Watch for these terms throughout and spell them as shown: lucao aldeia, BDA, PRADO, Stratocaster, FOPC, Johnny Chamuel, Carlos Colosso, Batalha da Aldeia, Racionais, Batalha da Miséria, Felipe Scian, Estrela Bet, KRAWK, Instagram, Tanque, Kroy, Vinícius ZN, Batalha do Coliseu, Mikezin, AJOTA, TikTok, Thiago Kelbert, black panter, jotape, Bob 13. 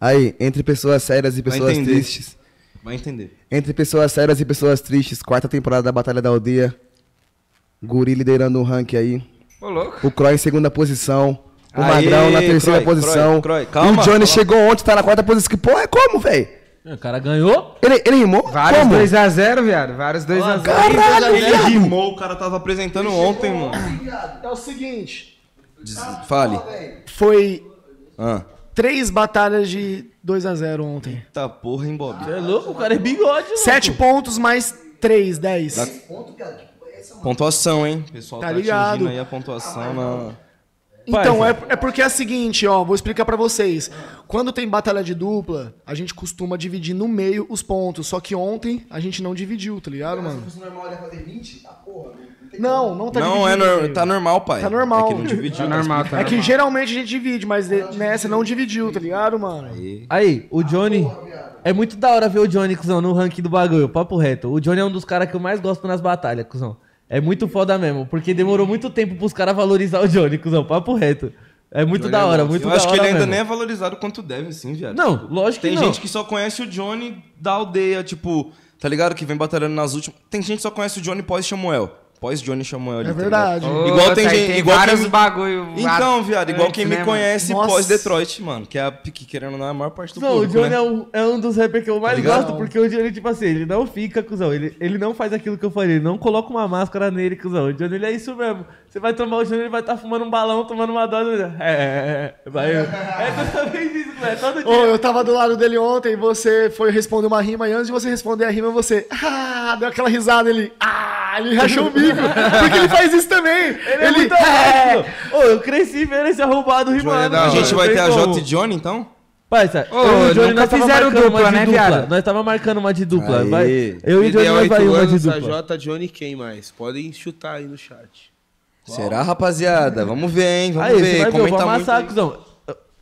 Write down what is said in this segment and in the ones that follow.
Aí, entre pessoas sérias e pessoas tristes. Vai entender. Entre pessoas sérias e pessoas tristes, 4ª temporada da Batalha da Aldeia. Guri liderando o ranking aí. Ô, louco. O Kroy em 2ª posição. O aê, Magrão na 3ª posição. Kroy, calma, e o Johnny chegou ontem, tá na 4ª posição. Que porra, é como, velho? O cara ganhou. Ele rimou? Vários 2x0, viado. Vários 2x0. Caralho, ele rimou. O cara tava apresentando ontem, mano. É o seguinte. Fale. Foi 3 batalhas de 2x0 ontem. Eita porra, hein, Bob? Você é louco? O cara é bigode, mano. 7 pontos mais 3, 10. 10 pontos, viado. Pontuação, hein? O pessoal tá ligado aí a pontuação na... Então, é porque é o seguinte, ó, vou explicar pra vocês. Quando tem batalha de dupla, a gente costuma dividir no meio os pontos. Só que ontem a gente não dividiu, tá ligado, mano? Se fosse normal, ele ia fazer 20? Tá porra, velho. Não tá dividido. Não, tá normal, pai. Tá normal. É que não dividiu. Tá normal, tá. É que geralmente a gente divide, mas nessa não dividiu, tá ligado, mano? Aí, o Johnny... É muito da hora ver o Johnny, cuzão, no ranking do bagulho, papo reto. O Johnny é um dos caras que eu mais gosto nas batalhas, cuzão. É muito foda mesmo, porque demorou muito tempo pros caras valorizar o Johnny, cuzão, papo reto. É muito da hora, muito da hora. Eu acho que ele ainda nem é valorizado quanto deve, assim, viado. Não, lógico que não. Tem gente que só conhece o Johnny da aldeia, tipo, tá ligado? Que vem batalhando nas últimas. Tem gente que só conhece o Johnny pós-Chamuel. Pós-Johnny Chamuel. É verdade. Igual tem gente. Vários bagulho. Então, viado, igual quem me conhece pós-Detroit, mano. Que é a pique, querendo ou não, a maior parte do público. Não, o Johnny é um dos rappers que eu mais gosto, porque o Johnny, tipo assim, ele não fica, cuzão. Ele não faz aquilo que eu falei, ele não coloca uma máscara nele, cuzão. O Johnny, ele é isso mesmo. Você vai tomar o Johnny, ele vai estar fumando um balão, tomando uma dose. Vai. Eu também disse, velho. Todo dia. Ô, eu tava do lado dele ontem, você foi responder uma rima, e antes de você responder a rima, você. Ah, deu aquela risada, ele. Ah, ele rachou o bico. Porque ele faz isso também. Ele é muito rápido. Ô, eu cresci vendo esse arrombado rimando. A gente vai ter a Jota e Johnny, então? Pai, sabe? Ô, Johnny, nós fizeram dupla, né, viado? Nós tava marcando uma de dupla. Eu e o Johnny, nós vai uma de dupla. Jota, Johnny, quem mais? Podem chutar aí no chat. Será, rapaziada? Vamos ver, hein? Vamos ver. Comenta muito.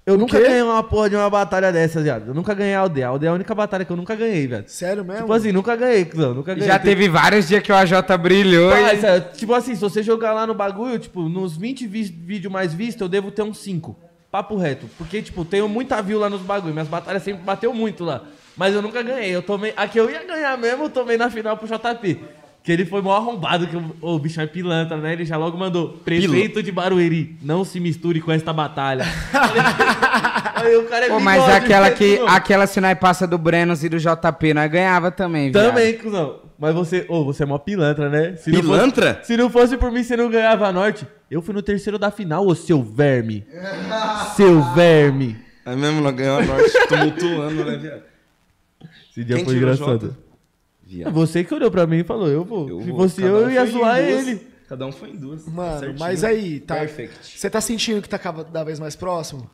Eu nunca ganhei uma porra de uma batalha dessas, viado. Eu nunca ganhei a aldeia. A aldeia é a única batalha que eu nunca ganhei, velho. Sério mesmo? Tipo assim, nunca ganhei, cuzão. Nunca ganhei. Já teve vários dias que o AJ brilhou. Pai, e... Tipo assim, se você jogar lá no bagulho, tipo, nos 20 vídeos mais vistos, eu devo ter uns 5. Papo reto. Porque, tipo, tenho muita view lá nos bagulhos. Minhas batalhas sempre bateu muito lá. Mas eu nunca ganhei. Eu tomei... A que eu ia ganhar mesmo, eu tomei na final pro JP. Que ele foi mó arrombado, que o bicho é pilantra, né? Ele já logo mandou, prefeito de Barueri, não se misture com esta batalha. Aí o cara é bigode, mas aquela sinais passa do Brenos e do JP, nós ganhava também, viado. Também, cuzão. Mas você, você é mó pilantra, né? Pilantra? Se não fosse por mim, você não ganhava a norte. Eu fui no 3º da final, ô seu verme. Seu verme. É mesmo, não ganhou a norte, tumultuando, né, viado? Esse dia foi engraçado. É você que olhou pra mim e falou, eu vou. Se fosse eu ia zoar ele. Cada um foi em duas. Mano, certinho. Mas aí, tá. Perfect. Você tá sentindo que tá cada vez mais próximo?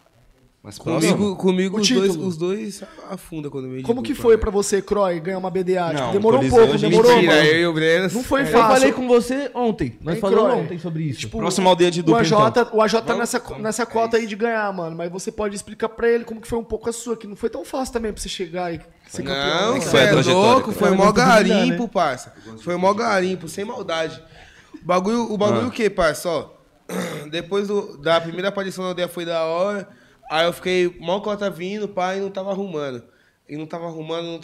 Mais próximo? Comigo os dois afunda quando me. Como que foi pra você, Kroy, ganhar uma BDA? Não, demorou um pouco, demorou, mentira, mano. Não foi fácil. Eu falei com você ontem. Nós falamos ontem sobre isso. Tipo, próxima aldeia de dupla, então. O AJ tá nessa cota aí de ganhar, mano. Mas você pode explicar pra ele como que foi um pouco a sua, que não foi tão fácil também pra você chegar aí. Não, você é louco, foi mó garimpo, parça. Foi mó garimpo, sem maldade. O bagulho o quê, parça? Ó, depois da primeira aparição da aldeia foi da hora, aí eu fiquei mó cota vindo, pai, e não tava arrumando.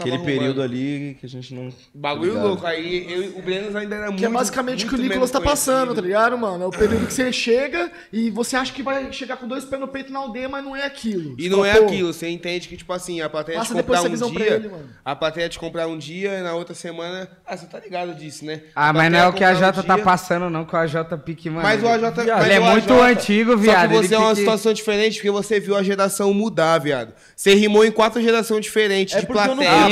Aquele período ali que a gente não... Bagulho louco, aí o Brenos ainda era muito... Que é basicamente o que o Nicolas tá passando, tá ligado, mano? É o período que você chega e você acha que vai chegar com 2 pés no peito na aldeia, mas não é aquilo. E não é aquilo, você entende que, tipo assim, a plateia te comprar um dia... A plateia te comprar um dia e na outra semana... Ah, você tá ligado disso, né? Ah, mas não é o que a Jota tá passando, não, que o AJ pique, mano. Mas o AJ... Ele é muito antigo, viado. Só que você é uma situação diferente, porque você viu a geração mudar, viado. Você rimou em 4 gerações diferentes. É porque eu não fui constante. É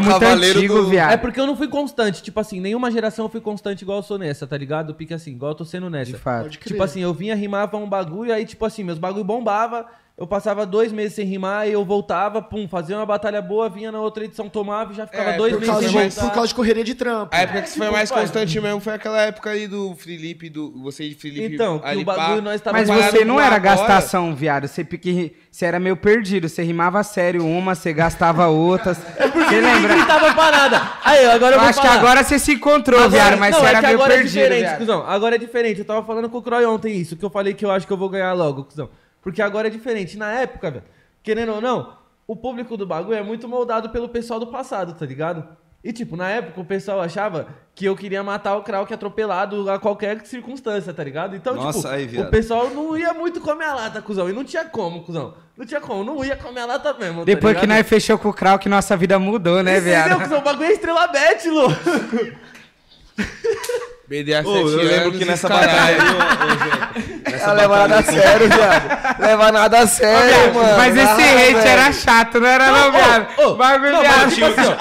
muito antigo, viado. É porque eu não fui constante. Tipo assim, nenhuma geração eu fui constante igual eu sou nessa, tá ligado? Pique assim, igual eu tô sendo nessa. De fato. Tipo assim, eu vinha, rimava um bagulho, aí tipo assim, meus bagulho bombava, eu passava 2 meses sem rimar, e eu voltava, pum, fazia uma batalha boa, vinha na outra edição, tomava e já ficava 2 meses sem voltar. Por causa de correria de trampo. A época que você foi mais constante mesmo foi aquela época aí do Filipe, você de Filipe. Então, que o bagulho nós tava... Mas você não era gastação, viado, você pique... Você era meio perdido, você rimava sério uma, você gastava outras. É porque ninguém tava parada. Aí, agora eu vou falar. Acho que agora você se encontrou, viado, mas você era meio perdido. Agora é diferente, cuzão. Agora é diferente. Eu tava falando com o Kroy ontem isso, que eu falei que eu acho que eu vou ganhar logo, cuzão. Porque agora é diferente. Na época, velho, querendo ou não, o público do bagulho é muito moldado pelo pessoal do passado, tá ligado? E, tipo, na época o pessoal achava que eu queria matar o KRAWK atropelado a qualquer circunstância, tá ligado? Então, nossa, tipo, aí, o pessoal não ia muito comer a lata, cuzão. E não tinha como, cuzão. Não tinha como, não ia comer a lata mesmo, tá depois ligado? Que nós fechou com o KRAWK, nossa vida mudou, né, viado? Entendeu, cuzão? O bagulho é Estrela Bet, louco. BDA 7 anos, eu lembro que nessa batalha... Essa leva nada a sério, viado. Leva nada a sério, oh, mano. Mas esse hate velho. Era chato, não era não, viado? Bagulhado.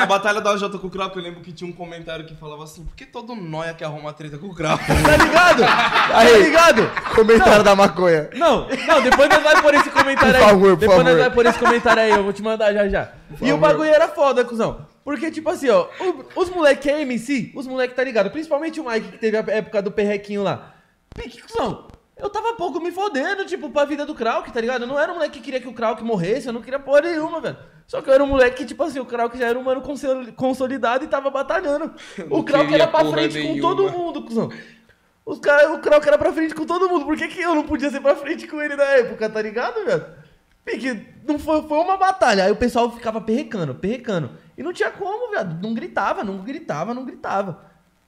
A batalha da AJOTA com o KRAWK, eu lembro que tinha um comentário que falava assim, por que todo nóia quer arrumar treta com o KRAWK? Tá ligado? Aí, tá ligado? Comentário não. Da maconha. Não, depois nós vai por esse comentário aí. Por favor, por depois favor. Nós vai por esse comentário aí, eu vou te mandar já. Por e favor. O bagulho era foda, cuzão. Porque, tipo assim, ó, os moleque é MC, os moleque tá ligado. Principalmente o Mike, que teve a época do perrequinho lá. Pique, cuzão. Eu tava pouco me fodendo, tipo, pra vida do KRAWK, tá ligado? Eu não era um moleque que queria que o KRAWK morresse, eu não queria porra nenhuma, velho. Só que eu era um moleque que, tipo assim, o KRAWK já era um mano consolidado e tava batalhando. O KRAWK era pra frente nenhuma. Com todo mundo, cuzão. O KRAWK era pra frente com todo mundo. Por que eu não podia ser pra frente com ele na época, tá ligado, velho? Pique, não foi uma batalha. Aí o pessoal ficava perrecando. E não tinha como, velho. Não gritava.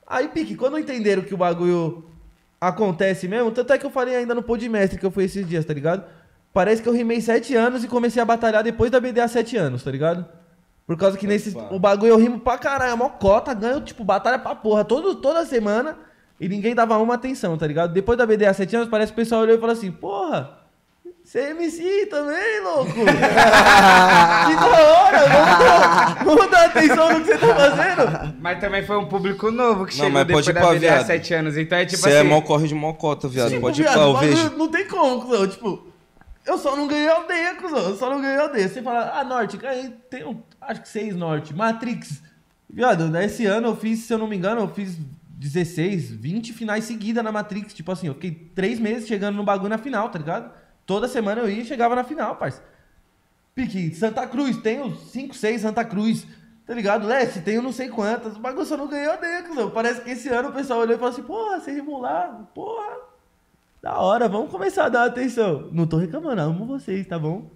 Aí, pique, quando entenderam que o bagulho... acontece mesmo, tanto é que eu falei ainda no Pô de Mestre que eu fui esses dias, tá ligado? Parece que eu rimei 7 anos e comecei a batalhar depois da BDA 7 anos, tá ligado? Por causa que nesse o bagulho eu rimo pra caralho, é mó cota, ganho, tipo, batalha pra porra toda semana e ninguém dava uma atenção, tá ligado? Depois da BDA 7 anos, parece que o pessoal olhou e falou assim, porra, você é MC também, louco? Que da hora, vamos dar atenção no que você tá fazendo. Mas também foi um público novo que chegou mas depois pode da BDA viado. 7 anos, então é tipo cê assim... Você é mó corre de mó cota, viado, tipo, pode ir pra, eu vejo. Não tem como, cuzão, tipo, eu só não ganhei aldeia, cuzão, Você fala, ah, Norte, ganhei, tem um, acho que 6 Norte, Matrix. Viado, nesse ano eu fiz, se eu não me engano, eu fiz 16, 20 finais seguidas na Matrix, tipo assim, eu fiquei 3 meses chegando no bagulho na final, tá ligado? Toda semana eu ia e chegava na final, parça. Pique, Santa Cruz, tenho 5, 6 Santa Cruz, tá ligado? Leste, tenho não sei quantas, o bagulho só não ganhou dentro, cuzão. Parece que esse ano o pessoal olhou e falou assim, porra, você rimou lá, porra, da hora, vamos começar a dar atenção. Não tô reclamando, amo vocês, tá bom?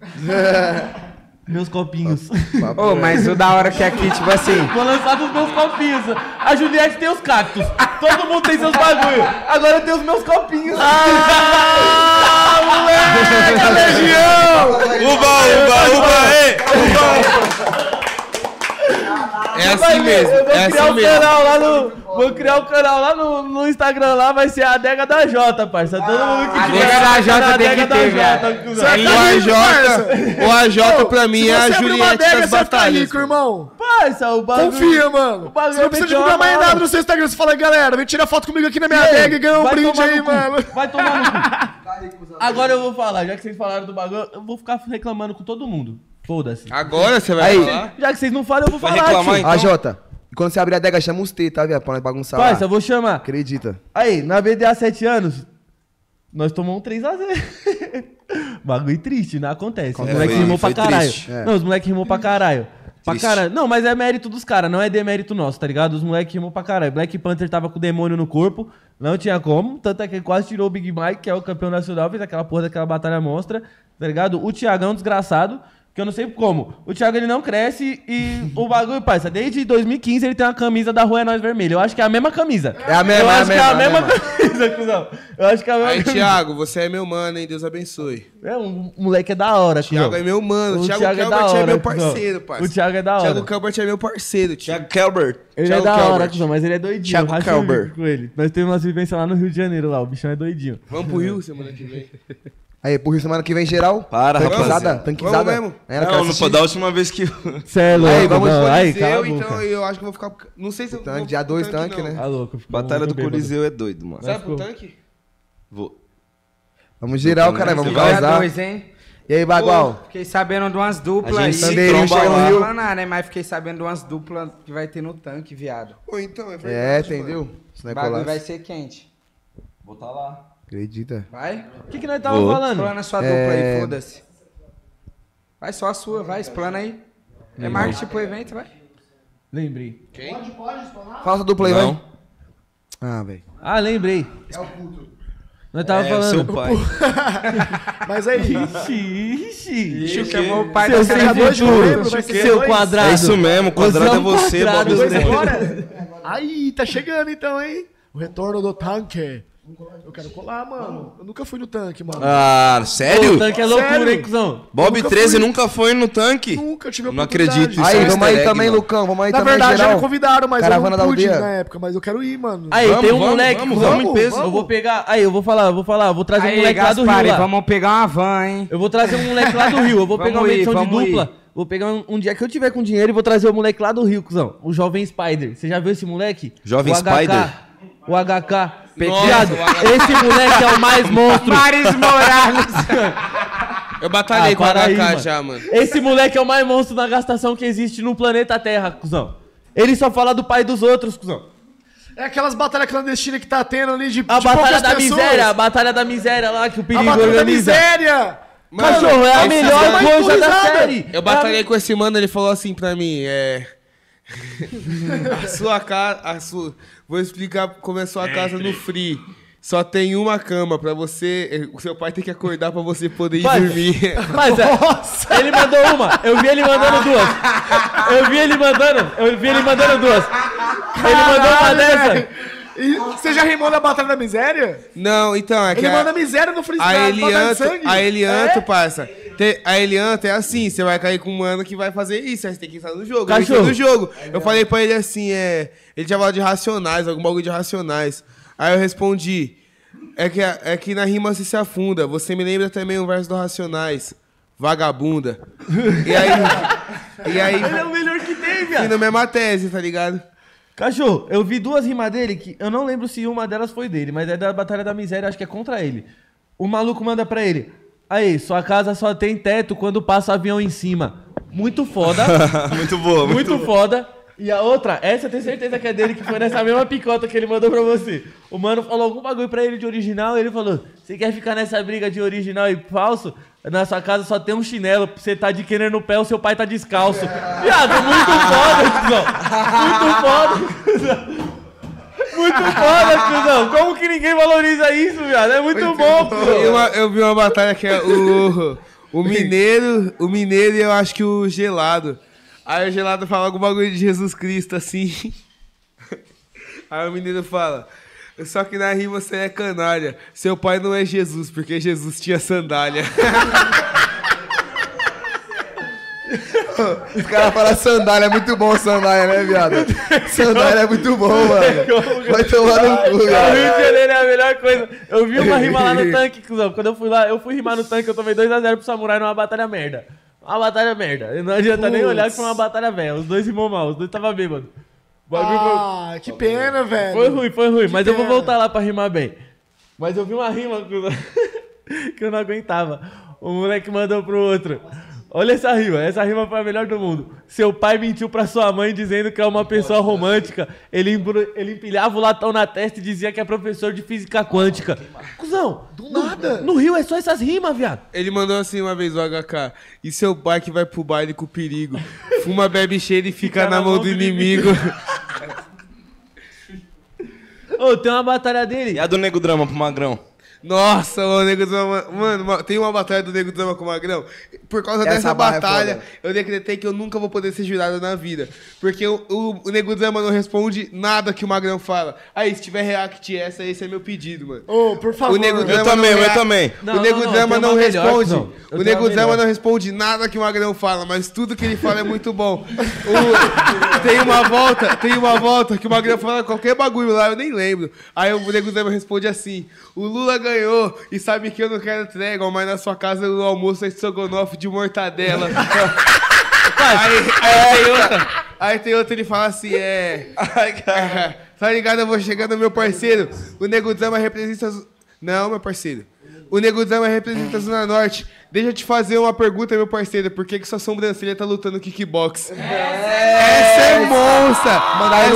Meus copinhos. Ô, mas o da hora que aqui, tipo assim... Vou lançar dos meus copinhos. A Juliette tem os cactos. Todo mundo tem seus bagulho. Agora eu tenho os meus copinhos. Ah, moleque! A legião! Uba! É assim mesmo. Vou criar um canal lá no Instagram, lá vai ser a adega da Jota, parça. Todo mundo que adega da Jota tem que ter, velho. O AJ pra mim é a Juliette das batalhas. Você tá rico, irmão. Parça, o bagulho... Confia, mano. Você não precisa divulgar mais nada no seu Instagram. Você fala, galera, vem tirar foto comigo aqui na minha adega e ganha um brinde aí, mano. Vai tomar no cu. Agora eu vou falar, já que vocês falaram do bagulho, eu vou ficar reclamando com todo mundo. Foda-se. Agora você vai falar? Já que vocês não falam, eu vou falar, tio. AJ. E quando você abrir a adega, chama os T, tá, viado? Pra nós bagunçar. Parça, eu vou chamar. Acredita. Aí, na BDA 7 anos, nós tomamos 3 a 0. Bagulho triste, não acontece. Os moleques rimou pra caralho. É. Não, os moleques rimou pra caralho. Pra cara... Não, mas é mérito dos caras, não é demérito nosso, tá ligado? Os moleques rimou pra caralho. Black Panter tava com o demônio no corpo, não tinha como. Tanto é que ele quase tirou o Big Mike, que é o campeão nacional, fez aquela porra daquela batalha monstra, tá ligado? O Thiagão, desgraçado. Que eu não sei como. O Thiago, ele não cresce e o bagulho, parça, desde 2015 ele tem uma camisa da Rua É Nós Vermelha. Eu acho que é a mesma camisa. É a mesma camisa, cuzão. Eu acho que é a mesma camisa. Aí, Thiago, você é meu mano, hein? Deus abençoe. É, um moleque é da hora, cuzão. Thiago é meu mano. O Thiago Kelbert é meu parceiro, parça. O Thiago é da hora. Thiago Kelbert é meu parceiro. Thiago Kelbert. Ele é da hora, cuzão, mas ele é doidinho. Thiago Kelbert. Nós temos umas vivências lá no Rio de Janeiro, lá. O bichão é doidinho. Vamos pro Rio semana que vem. Aí, por isso, semana que vem, geral. Para, rapaziada. Tanquizada. Vamos mesmo. Não, da última vez que... Cê é louco, aí, vamos Coliseu, então eu acho que vou ficar... Não sei se eu vou... Dia 2, tanque, né? Ah, louco. Batalha do Coliseu é doido, mano. Sabe pro tanque? Vou. Vamos geral, caralho. Vamos causar. Dia 2, hein? E aí, Bagual? Fiquei sabendo de umas duplas aí. Não vou falar, né? Mas fiquei sabendo de umas duplas que vai ter no tanque, viado. Pô, então, é verdade. É, entendeu? O bagulho vai ser quente. Vou tá lá. Acredita. Vai? O que nós tava falando? Explana a sua dupla aí, foda-se. Vai só a sua, vai, explana aí. É marketing pro evento, vai. Lembrei. Quem? Pode explanar? Fala a dupla aí, vai. Ah, velho. Ah, lembrei. É o culto. Nós tava falando. Seu pai. Mas aí. Ixi. Chamou o pai do seu quadrado. É isso mesmo, quadrado é você, Bob 13. Aí, tá chegando então, hein? O retorno do tanque. Eu quero colar, mano. Eu nunca fui no tanque, mano. Ah, sério? O tanque é loucura, hein, cuzão? Bob 13 nunca foi no tanque? Nunca, eu tive a oportunidade. Não acredito. Aí, vamos aí também, Lucão. Vamos aí também, geral. Na verdade, já me convidaram, mas eu não pude na época. Mas eu quero ir, mano. Aí, tem um moleque. Vamos em peso. Eu vou pegar... Aí, eu vou falar. Vou trazer um moleque lá do Rio. Vamos pegar uma van, hein? Eu vou trazer um moleque lá do Rio. Eu vou pegar uma edição de dupla. Vou pegar um dia que eu tiver com dinheiro e vou trazer o moleque lá do Rio, cuzão. O Jovem Spider. Você já viu esse moleque? Jovem Spider? O HK. Viado, esse moleque é o mais monstro. Maris Morales. Eu batalhei com o HK já, mano. Esse moleque é o mais monstro da gastação que existe no planeta Terra, cuzão. Ele só fala do pai dos outros, cuzão. É aquelas batalhas clandestinas que tá tendo ali de poucas pessoas. A Batalha da Miséria, a Batalha da Miséria lá que o perigo organiza. A Batalha da Miséria! Cachorro, é a melhor coisa da série. Eu batalhei com esse mano, ele falou assim pra mim, Vou explicar como é sua casa no free. Só tem uma cama pra você. O seu pai tem que acordar pra você poder ir dormir. Mas nossa. Ele mandou uma. Eu vi ele mandando duas. Eu vi ele mandando duas. Caralho, ele mandou uma dessa. E você já rimou na Batalha da Miséria? Não, então é que ele manda miséria no freestyle. A Elianto é assim, você vai cair com um mano que vai fazer isso, aí você tem que entrar no jogo. Cachorro. Eu falei pra ele assim, ele já falou de Racionais, algum bagulho de Racionais. Aí eu respondi, é que na rima você se afunda, você me lembra também um verso do Racionais, vagabunda. E aí ele é o melhor que tem, velho. E na mesma tese, tá ligado? Cachorro, eu vi duas rimas dele que eu não lembro se uma delas foi dele, mas é da Batalha da Miséria, acho que é contra ele. O maluco manda pra ele, aí, sua casa só tem teto quando passa avião em cima. Muito foda. Muito boa. Muito foda. E a outra, essa eu tenho certeza que é dele, que foi nessa mesma picota que ele mandou pra você. O mano falou algum bagulho pra ele de original, ele falou, você quer ficar nessa briga de original e falso? Na sua casa só tem um chinelo, você tá de querer no pé, o seu pai tá descalço. Viado, muito foda, cuzão. Muito foda, cuzão. Como que ninguém valoriza isso, viado? É muito bom, cuzão. Eu vi uma batalha que é o mineiro e eu acho que o gelado. Aí o gelado fala algum bagulho de Jesus Cristo, assim. Aí o mineiro fala... Só que na rima você é canalha. Seu pai não é Jesus, porque Jesus tinha sandália. Os caras falam sandália, é muito bom sandália, né, viado? Sandália é muito bom, mano. Vai tomar no cu, cara. O Rio de Janeiro é a melhor coisa. Eu vi uma rima lá no tanque, cuzão. Quando eu fui lá, eu fui rimar no tanque, eu tomei 2x0 pro Samurai numa batalha merda. Uma batalha merda. Não adianta nem olhar que foi uma batalha velha. Os dois rimou mal, os dois tava bêbado. Ah, que pena, velho. Foi ruim, mas eu vou voltar lá pra rimar bem. Mas eu vi uma rima que eu não aguentava. O moleque mandou pro outro. Olha essa rima foi a melhor do mundo. Seu pai mentiu pra sua mãe dizendo que é uma pessoa romântica. Ele empilhava o latão na testa e dizia que é professor de física quântica. Cusão, do nada. No Rio é só essas rimas, viado. Ele mandou assim uma vez o HK. E seu pai que vai pro baile com perigo. Fuma, bebe, cheira e fica na mão do inimigo. Ô, tem uma batalha dele. E a do Nego Drama pro Magrão. Nossa, o Nego Drama... Mano, tem uma batalha do Nego Drama com o Magrão. Por causa dessa batalha, eu decretei que eu nunca vou poder ser jurado na vida. Porque o Nego Drama não responde nada que o Magrão fala. Aí, se tiver react essa, esse é meu pedido, mano. Ô, por favor. Eu também. O Nego Drama não responde. O Nego Drama não responde nada que o Magrão fala, mas tudo que ele fala é muito bom. Tem uma volta que o Magrão fala qualquer bagulho lá, eu nem lembro. Aí o Nego Drama responde assim, o Lula ganhou e sabe que eu não quero trégua, mas na sua casa no almoço é estrogonofe de mortadela. Aí tem outra, ele fala assim, tá ligado, eu vou chegando, meu parceiro, o Nego Drama representa... Não, meu parceiro. O Nego Drama representa a Zona Norte. Deixa eu te fazer uma pergunta, meu parceiro. Por que que sua sobrancelha tá lutando kickbox? Essa é monstра!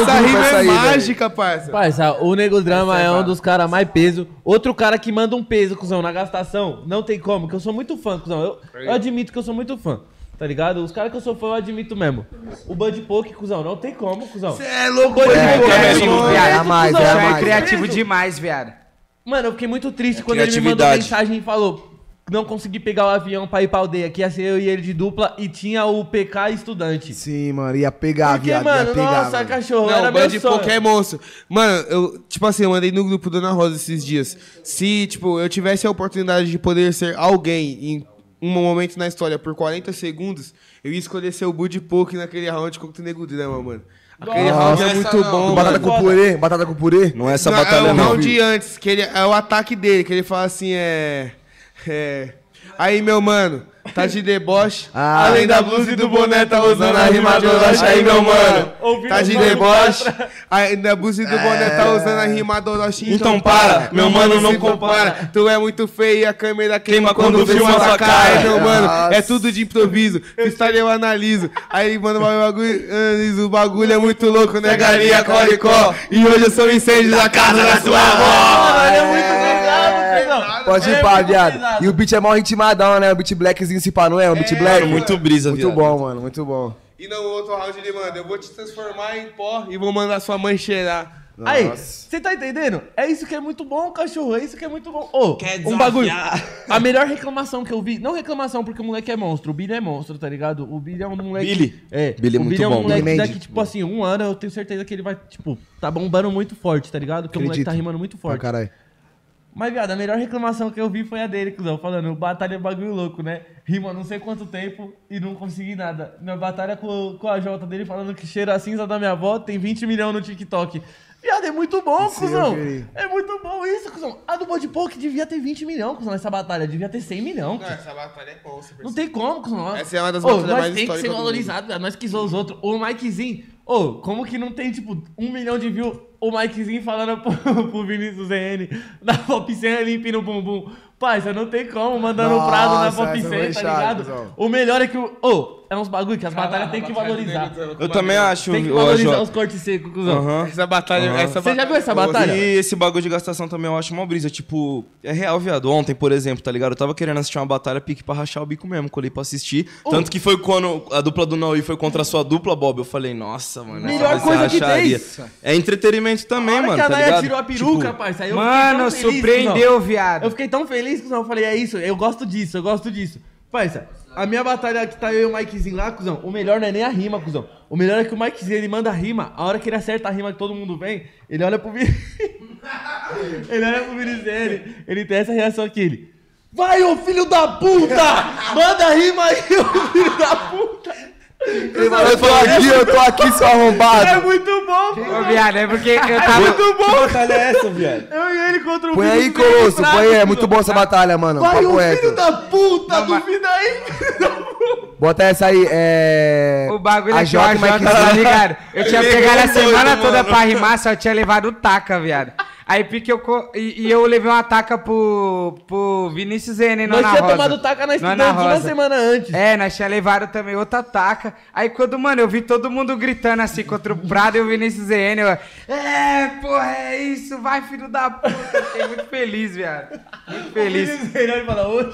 Essa rima é mágica, parça. Parça, o Nego Drama é um dos caras mais peso. Outro cara que manda um peso, cuzão, na gastação. Não tem como, que eu sou muito fã, cuzão. Eu admito que eu sou muito fã. Tá ligado? Os caras que eu sou fã, eu admito mesmo. O Bud Poke, cuzão, não tem como, cuzão. Cê é louco, Bud Poke. É criativo demais, viado. Mano, eu fiquei muito triste quando ele me mandou mensagem e falou... Não consegui pegar o avião pra ir pra aldeia, que ia ser eu e ele de dupla, e tinha o PK estudante. Sim, mano, ia pegar a viagem. Porque, mano, pegar, nossa, mano. Cachorro, não, era meu sonho. Qualquer moço. Mano, eu, tipo assim, eu mandei no grupo Dona Rosa esses dias. Se, tipo, eu tivesse a oportunidade de poder ser alguém em um momento na história por 40 segundos, eu ia escolher ser o Budi Poke naquele round contra o Nego Drama, mano. Aquele round é muito bom. Batata com purê, batata com purê. Não é essa batalha, não. É o round antes, que ele, é o ataque dele, que ele fala assim, é. Aí, meu mano, tá de deboche. Ah, além da blusa e do boné, tá usando a rimadorocha. Aí, meu mano, tá de deboche. Além da blusa e do boné, tá usando a rimadorocha. Então para, meu mano, não compara. Tu é muito feio e a câmera queima quando filma tua cara. Aí, meu mano, é tudo de improviso. Freestyle eu analiso. Aí, mano, o bagulho é muito louco, né, galinha, coricó. E hoje eu sou incêndio da casa da sua avó. É muito não, pode ir pá, viado. E o beat é mal ritmadão, né? O beat blackzinho se pá, não é? O beat black. Muito brisa, viado. Muito bom, mano, muito bom. E no outro round ele manda: eu vou te transformar em pó e vou mandar sua mãe cheirar. Nossa. Aí, você tá entendendo? É isso que é muito bom, cachorro. É isso que é muito bom. Ô, oh, um bagulho. A melhor reclamação que eu vi. Não reclamação porque o moleque é monstro. O Billy é monstro, tá ligado? O Billy é um moleque. Billy? É. Billy é muito bom. O Billy é um moleque daqui, tipo assim, um ano eu tenho certeza que ele vai, tipo, tá bombando muito forte, tá ligado? Porque o moleque tá rimando muito forte. Ah, caralho. Mas, viado, a melhor reclamação que eu vi foi a dele, cuzão, falando, batalha é bagulho louco, né? Rima não sei quanto tempo e não consegui nada. Minha batalha com a AJOTA dele falando que cheira a cinza da minha avó, tem 20 milhões no TikTok. Viado, é muito bom, sim, cuzão. É muito bom isso, cuzão. A do Body Poke devia ter 20 milhões, cuzão, nessa batalha. Devia ter 100 milhões. Não, essa batalha é bom, não tem como, cuzão. Essa é uma das batalhas mais históricas. Nós tem que ser valorizado, viado. Nós que zoamos os outros. O Mikezin, como que não tem, tipo, 1 milhão de views... O Mikezin falando pro Vinícius ZN da FOPC limpa no bumbum. Parça, não tem como, mandando o PRADO na FOPC, tá ligado? Pessoal. O melhor é que o... é uns bagulho que as batalhas tem que valorizar. Eu também acho... Tem que valorizar os cortes secos, cuzão. Essa batalha... Você já viu essa batalha? E esse bagulho de gastação também eu acho uma brisa. Tipo, é real, viado. Ontem, por exemplo, tá ligado? Eu tava querendo assistir uma batalha pique pra rachar o bico mesmo. Colei pra assistir. Tanto que foi quando a dupla do Naui foi contra a sua dupla, Bob. Eu falei, nossa, mano. Melhor coisa que tem. É entretenimento também, mano, tá ligado? A hora que a Naya tirou a peruca, parça. Mano, surpreendeu, viado. Eu fiquei tão feliz, cuzão. Eu falei, é isso. Eu gosto disso, eu gosto disso. Parça, a minha batalha que tá eu e o Mikezin lá, cuzão, o melhor não é nem a rima, cuzão. O melhor é que o Mikezin, ele manda a rima, a hora que ele acerta a rima que todo mundo vem, ele olha pro Vinícius, ele olha pro Vinícius dele, ele tem essa reação aqui, ele... Vai, ô filho da puta! Manda a rima aí, ô filho da puta! Eu tô aqui, seu arrombado. É muito bom, pô. Viado, é porque eu tava... É muito bom. Que batalha é essa, viado? Eu e ele contra o... Põe aí, Colosso. Põe aí. É muito bom essa batalha, mano. Vai, o filho da puta. Duvida aí, filho da puta. Bota essa aí, O bagulho é que o AJ, tá ligado? Eu tinha pegado a semana toda pra rimar, só tinha levado o taca, viado. Aí pique eu levei uma taca pro Vinícius ZN na Ana Rosa. Nós tínhamos tomado taca na estudante uma semana antes. É, nós tínhamos levado também outra taca. Aí quando, mano, eu vi todo mundo gritando assim contra o Prado e o Vinícius ZN, eu... porra, é isso, vai filho da puta. Fiquei muito feliz, viado. Muito feliz. O Vinícius ZN, ele fala, oxe.